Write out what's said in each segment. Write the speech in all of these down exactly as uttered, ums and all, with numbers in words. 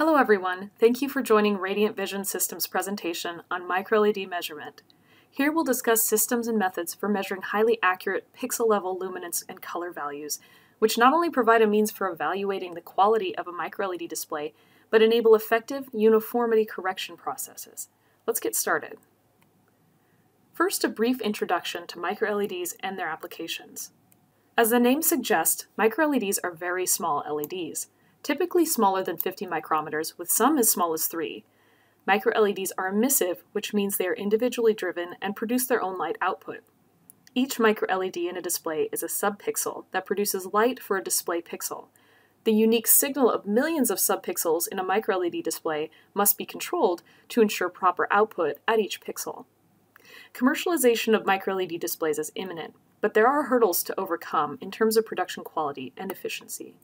Hello everyone, thank you for joining Radiant Vision Systems presentation on microLED measurement. Here we'll discuss systems and methods for measuring highly accurate pixel-level luminance and color values, which not only provide a means for evaluating the quality of a microLED display, but enable effective uniformity correction processes. Let's get started. First, a brief introduction to microLEDs and their applications. As the name suggests, microLEDs are very small L E Ds, typically smaller than fifty micrometers, with some as small as three. MicroLEDs are emissive, which means they are individually driven and produce their own light output. Each microLED in a display is a subpixel that produces light for a display pixel. The unique signal of millions of subpixels in a microLED display must be controlled to ensure proper output at each pixel. Commercialization of microLED displays is imminent, but there are hurdles to overcome in terms of production quality and efficiency.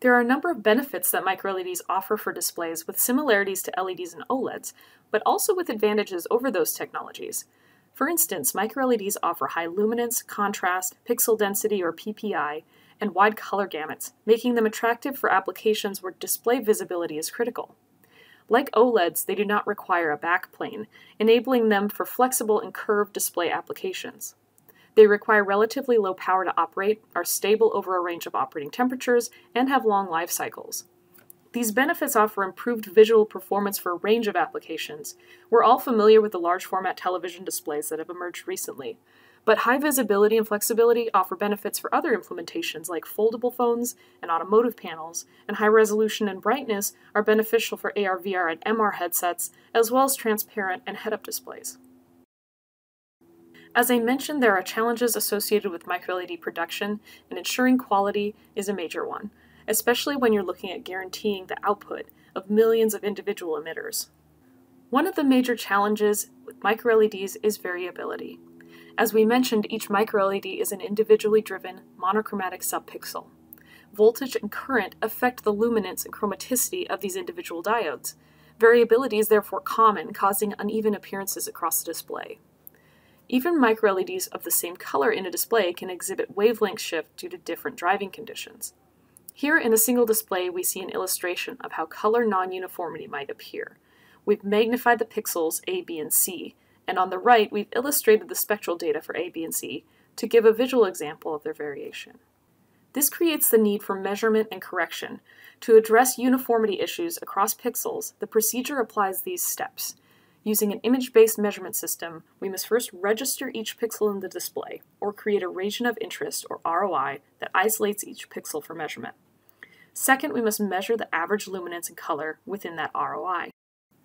There are a number of benefits that microLEDs offer for displays with similarities to L E Ds and OLEDs, but also with advantages over those technologies. For instance, microLEDs offer high luminance, contrast, pixel density or P P I, and wide color gamuts, making them attractive for applications where display visibility is critical. Like OLEDs, they do not require a backplane, enabling them for flexible and curved display applications. They require relatively low power to operate, are stable over a range of operating temperatures, and have long life cycles. These benefits offer improved visual performance for a range of applications. We're all familiar with the large format television displays that have emerged recently, but high visibility and flexibility offer benefits for other implementations like foldable phones and automotive panels, and high resolution and brightness are beneficial for A R, V R, and M R headsets, as well as transparent and head-up displays. As I mentioned, there are challenges associated with microLED production, and ensuring quality is a major one, especially when you're looking at guaranteeing the output of millions of individual emitters. One of the major challenges with microLEDs is variability. As we mentioned, each microLED is an individually driven monochromatic subpixel. Voltage and current affect the luminance and chromaticity of these individual diodes. Variability is therefore common, causing uneven appearances across the display. Even microLEDs of the same color in a display can exhibit wavelength shift due to different driving conditions. Here in a single display, we see an illustration of how color non-uniformity might appear. We've magnified the pixels A, B, and C, and on the right, we've illustrated the spectral data for A, B, and C to give a visual example of their variation. This creates the need for measurement and correction. To address uniformity issues across pixels, the procedure applies these steps. Using an image-based measurement system, we must first register each pixel in the display, or create a region of interest, or R O I, that isolates each pixel for measurement. Second, we must measure the average luminance and color within that R O I.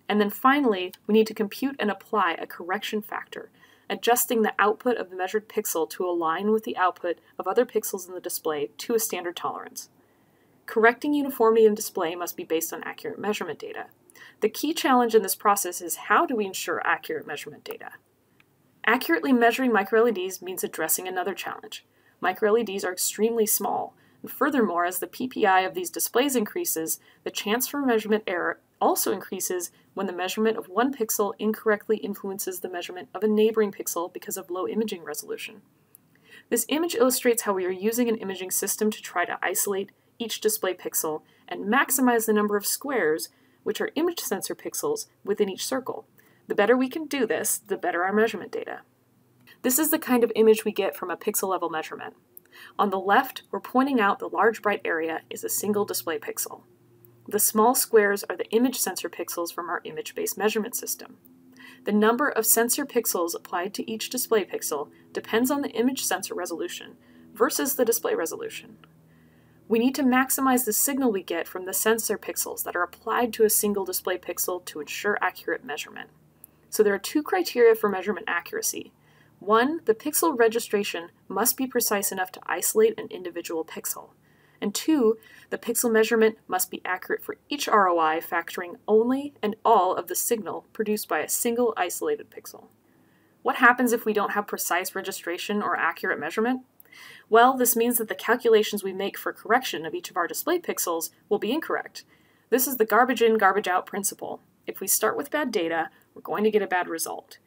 And then finally, we need to compute and apply a correction factor, adjusting the output of the measured pixel to align with the output of other pixels in the display to a standard tolerance. Correcting uniformity in display must be based on accurate measurement data. The key challenge in this process is, how do we ensure accurate measurement data? Accurately measuring microLEDs means addressing another challenge. MicroLEDs are extremely small, and furthermore, as the P P I of these displays increases, the chance for measurement error also increases when the measurement of one pixel incorrectly influences the measurement of a neighboring pixel because of low imaging resolution. This image illustrates how we are using an imaging system to try to isolate each display pixel and maximize the number of squares, which are image sensor pixels, within each circle. The better we can do this, the better our measurement data. This is the kind of image we get from a pixel-level measurement. On the left, we're pointing out the large bright area is a single display pixel. The small squares are the image sensor pixels from our image-based measurement system. The number of sensor pixels applied to each display pixel depends on the image sensor resolution versus the display resolution. We need to maximize the signal we get from the sensor pixels that are applied to a single display pixel to ensure accurate measurement. So there are two criteria for measurement accuracy. One, the pixel registration must be precise enough to isolate an individual pixel. And two, the pixel measurement must be accurate for each R O I, factoring only and all of the signal produced by a single isolated pixel. What happens if we don't have precise registration or accurate measurement? Well, this means that the calculations we make for correction of each of our display pixels will be incorrect. This is the garbage in, garbage out principle. If we start with bad data, we're going to get a bad result.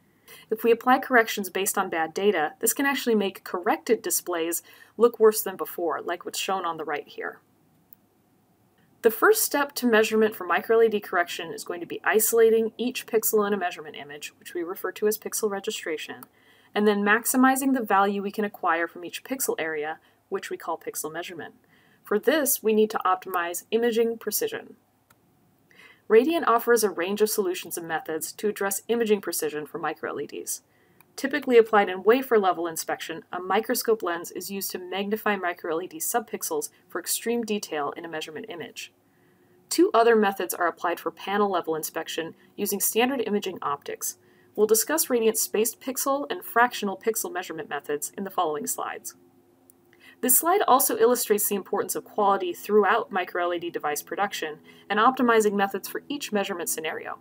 If we apply corrections based on bad data, this can actually make corrected displays look worse than before, like what's shown on the right here. The first step to measurement for microLED correction is going to be isolating each pixel in a measurement image, which we refer to as pixel registration, and then maximizing the value we can acquire from each pixel area, which we call pixel measurement. For this, we need to optimize imaging precision. Radiant offers a range of solutions and methods to address imaging precision for microLEDs. Typically applied in wafer-level inspection, a microscope lens is used to magnify microLED subpixels for extreme detail in a measurement image. Two other methods are applied for panel-level inspection using standard imaging optics. We'll discuss Radiant's spaced pixel and fractional pixel measurement methods in the following slides. This slide also illustrates the importance of quality throughout microLED device production and optimizing methods for each measurement scenario.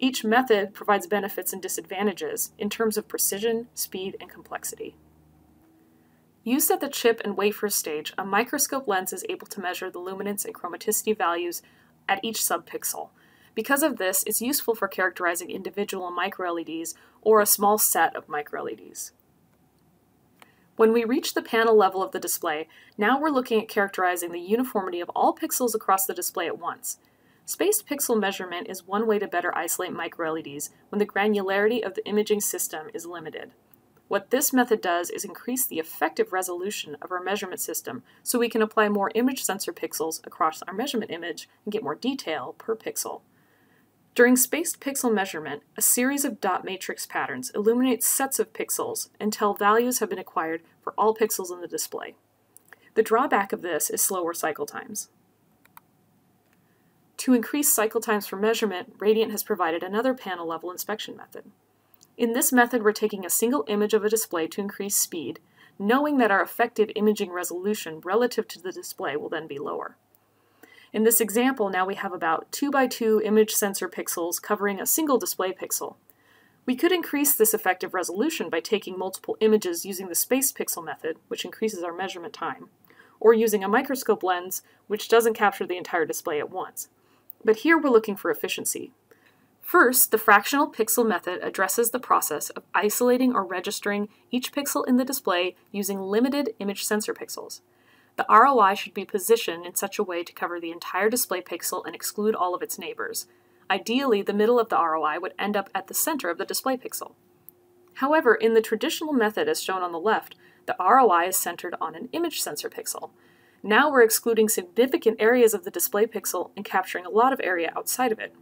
Each method provides benefits and disadvantages in terms of precision, speed, and complexity. Used at the chip and wafer stage, a microscope lens is able to measure the luminance and chromaticity values at each subpixel. Because of this, it's useful for characterizing individual microLEDs or a small set of microLEDs. When we reach the panel level of the display, now we're looking at characterizing the uniformity of all pixels across the display at once. Spaced pixel measurement is one way to better isolate microLEDs when the granularity of the imaging system is limited. What this method does is increase the effective resolution of our measurement system so we can apply more image sensor pixels across our measurement image and get more detail per pixel. During spaced pixel measurement, a series of dot matrix patterns illuminates sets of pixels until values have been acquired for all pixels in the display. The drawback of this is slower cycle times. To increase cycle times for measurement, Radiant has provided another panel-level inspection method. In this method, we're taking a single image of a display to increase speed, knowing that our effective imaging resolution relative to the display will then be lower. In this example, now we have about two by two image sensor pixels covering a single display pixel. We could increase this effective resolution by taking multiple images using the spaced pixel method, which increases our measurement time, or using a microscope lens, which doesn't capture the entire display at once. But here we're looking for efficiency. First, the fractional pixel method addresses the process of isolating or registering each pixel in the display using limited image sensor pixels. The R O I should be positioned in such a way to cover the entire display pixel and exclude all of its neighbors. Ideally, the middle of the R O I would end up at the center of the display pixel. However, in the traditional method as shown on the left, the R O I is centered on an image sensor pixel. Now we're excluding significant areas of the display pixel and capturing a lot of area outside of it.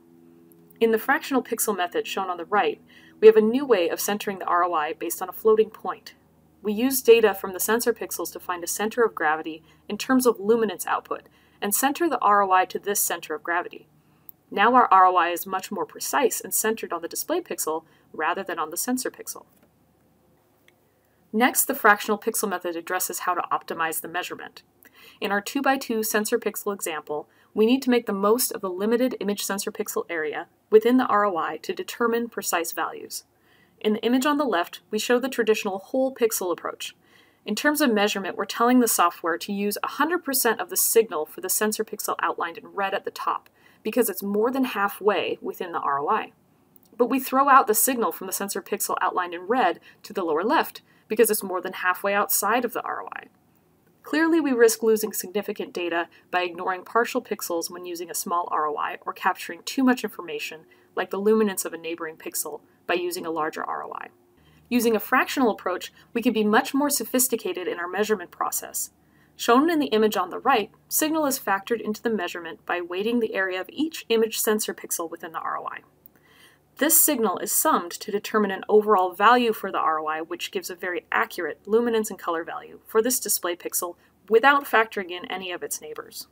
In the fractional pixel method shown on the right, we have a new way of centering the R O I based on a floating point. We use data from the sensor pixels to find a center of gravity in terms of luminance output, and center the R O I to this center of gravity. Now our R O I is much more precise and centered on the display pixel rather than on the sensor pixel. Next, the fractional pixel method addresses how to optimize the measurement. In our two by two sensor pixel example, we need to make the most of the limited image sensor pixel area within the R O I to determine precise values. In the image on the left, we show the traditional whole pixel approach. In terms of measurement, we're telling the software to use one hundred percent of the signal for the sensor pixel outlined in red at the top, because it's more than halfway within the R O I. But we throw out the signal from the sensor pixel outlined in red to the lower left, because it's more than halfway outside of the R O I. Clearly, we risk losing significant data by ignoring partial pixels when using a small R O I or capturing too much information, like the luminance of a neighboring pixel, by using a larger R O I. Using a fractional approach, we can be much more sophisticated in our measurement process. Shown in the image on the right, signal is factored into the measurement by weighting the area of each image sensor pixel within the R O I. This signal is summed to determine an overall value for the R O I, which gives a very accurate luminance and color value for this display pixel without factoring in any of its neighbors.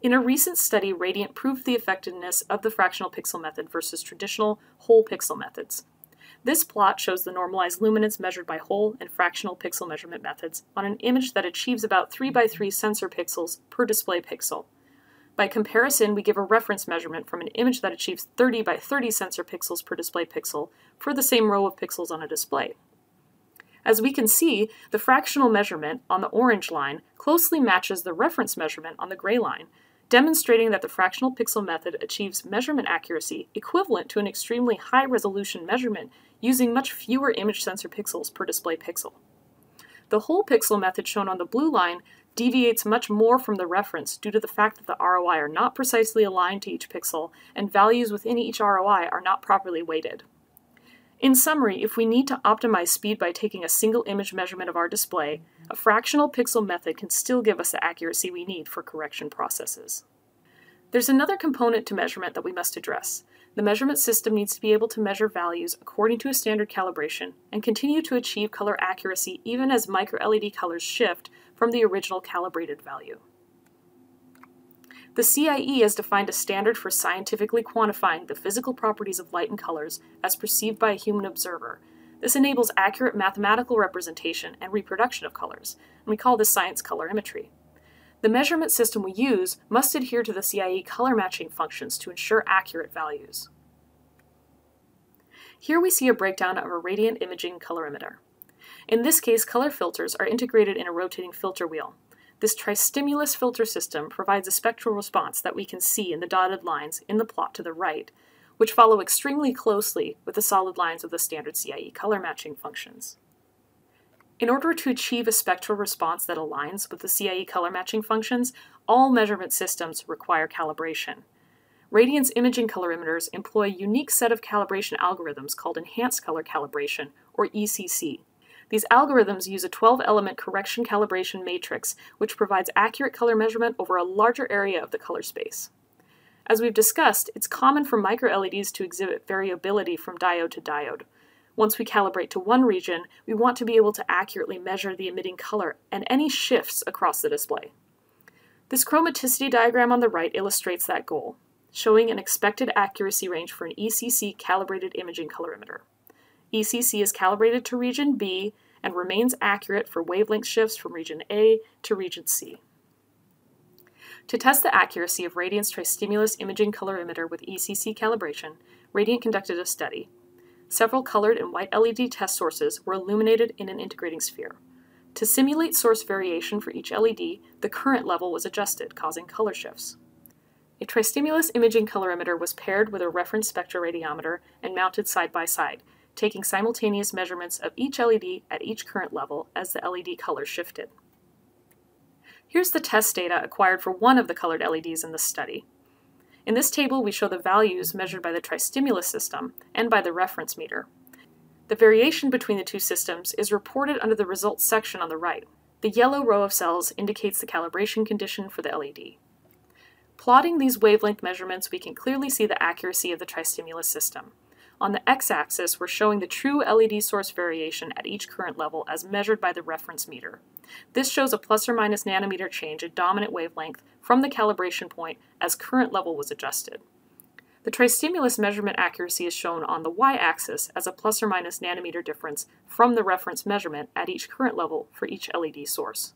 In a recent study, Radiant proved the effectiveness of the fractional pixel method versus traditional whole pixel methods. This plot shows the normalized luminance measured by whole and fractional pixel measurement methods on an image that achieves about three by three sensor pixels per display pixel. By comparison, we give a reference measurement from an image that achieves thirty by thirty sensor pixels per display pixel for the same row of pixels on a display. As we can see, the fractional measurement on the orange line closely matches the reference measurement on the gray line, demonstrating that the fractional pixel method achieves measurement accuracy equivalent to an extremely high-resolution measurement using much fewer image sensor pixels per display pixel. The whole pixel method shown on the blue line deviates much more from the reference due to the fact that the R O I are not precisely aligned to each pixel, and values within each R O I are not properly weighted. In summary, if we need to optimize speed by taking a single image measurement of our display, a fractional pixel method can still give us the accuracy we need for correction processes. There's another component to measurement that we must address. The measurement system needs to be able to measure values according to a standard calibration and continue to achieve color accuracy even as microLED colors shift from the original calibrated value. The C I E has defined a standard for scientifically quantifying the physical properties of light and colors as perceived by a human observer. This enables accurate mathematical representation and reproduction of colors, and we call this science colorimetry. The measurement system we use must adhere to the C I E color matching functions to ensure accurate values. Here we see a breakdown of a radiant imaging colorimeter. In this case, color filters are integrated in a rotating filter wheel. This Tristimulus filter system provides a spectral response that we can see in the dotted lines in the plot to the right, which follow extremely closely with the solid lines of the standard C I E color matching functions. In order to achieve a spectral response that aligns with the C I E color matching functions, all measurement systems require calibration. Radiant's imaging colorimeters employ a unique set of calibration algorithms called enhanced color calibration, or E C C. These algorithms use a twelve element correction calibration matrix, which provides accurate color measurement over a larger area of the color space. As we've discussed, it's common for microLEDs to exhibit variability from diode to diode. Once we calibrate to one region, we want to be able to accurately measure the emitting color and any shifts across the display. This chromaticity diagram on the right illustrates that goal, showing an expected accuracy range for an E C C calibrated imaging colorimeter. E C C is calibrated to region B and remains accurate for wavelength shifts from region A to region C. To test the accuracy of Radiant's Tristimulus imaging colorimeter with E C C calibration, Radiant conducted a study. Several colored and white L E D test sources were illuminated in an integrating sphere. To simulate source variation for each L E D, the current level was adjusted, causing color shifts. A Tristimulus imaging colorimeter was paired with a reference spectroradiometer and mounted side by side, taking simultaneous measurements of each L E D at each current level as the L E D color shifted. Here's the test data acquired for one of the colored L E Ds in this study. In this table, we show the values measured by the Tristimulus system and by the reference meter. The variation between the two systems is reported under the results section on the right. The yellow row of cells indicates the calibration condition for the L E D. Plotting these wavelength measurements, we can clearly see the accuracy of the Tristimulus system. On the x-axis, we're showing the true L E D source variation at each current level as measured by the reference meter. This shows a plus or minus nanometer change in dominant wavelength from the calibration point as current level was adjusted. The Tristimulus measurement accuracy is shown on the y-axis as a plus or minus nanometer difference from the reference measurement at each current level for each L E D source.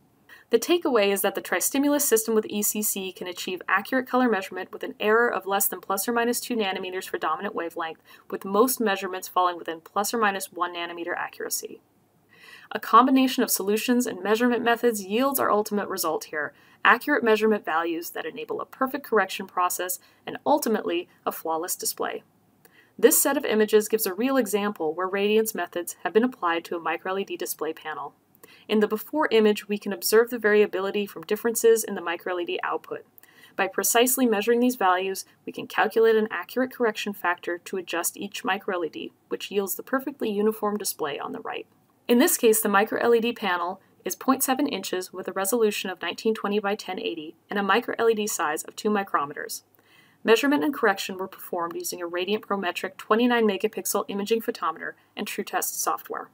The takeaway is that the Tristimulus system with E C C can achieve accurate color measurement with an error of less than plus or minus two nanometers for dominant wavelength, with most measurements falling within plus or minus one nanometer accuracy. A combination of solutions and measurement methods yields our ultimate result here: accurate measurement values that enable a perfect correction process and ultimately a flawless display. This set of images gives a real example where Radiant's methods have been applied to a microLED display panel. In the before image, we can observe the variability from differences in the microLED output. By precisely measuring these values, we can calculate an accurate correction factor to adjust each microLED, which yields the perfectly uniform display on the right. In this case, the microLED panel is zero point seven inches with a resolution of nineteen twenty by ten eighty and a microLED size of two micrometers. Measurement and correction were performed using a Radiant ProMetric twenty-nine megapixel imaging photometer and TrueTest software.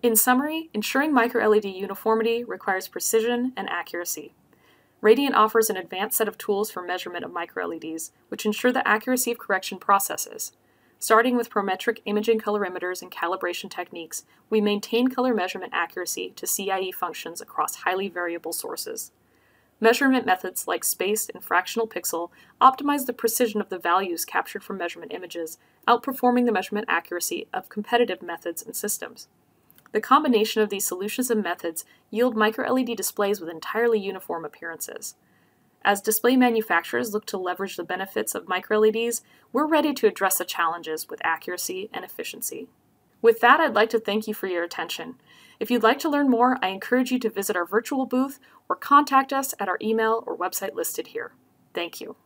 In summary, ensuring microLED uniformity requires precision and accuracy. Radiant offers an advanced set of tools for measurement of microLEDs, which ensure the accuracy of correction processes. Starting with ProMetric imaging colorimeters and calibration techniques, we maintain color measurement accuracy to C I E functions across highly variable sources. Measurement methods like spaced and fractional pixel optimize the precision of the values captured from measurement images, outperforming the measurement accuracy of competitive methods and systems. The combination of these solutions and methods yield microLED displays with entirely uniform appearances. As display manufacturers look to leverage the benefits of microLEDs, we're ready to address the challenges with accuracy and efficiency. With that, I'd like to thank you for your attention. If you'd like to learn more, I encourage you to visit our virtual booth or contact us at our email or website listed here. Thank you.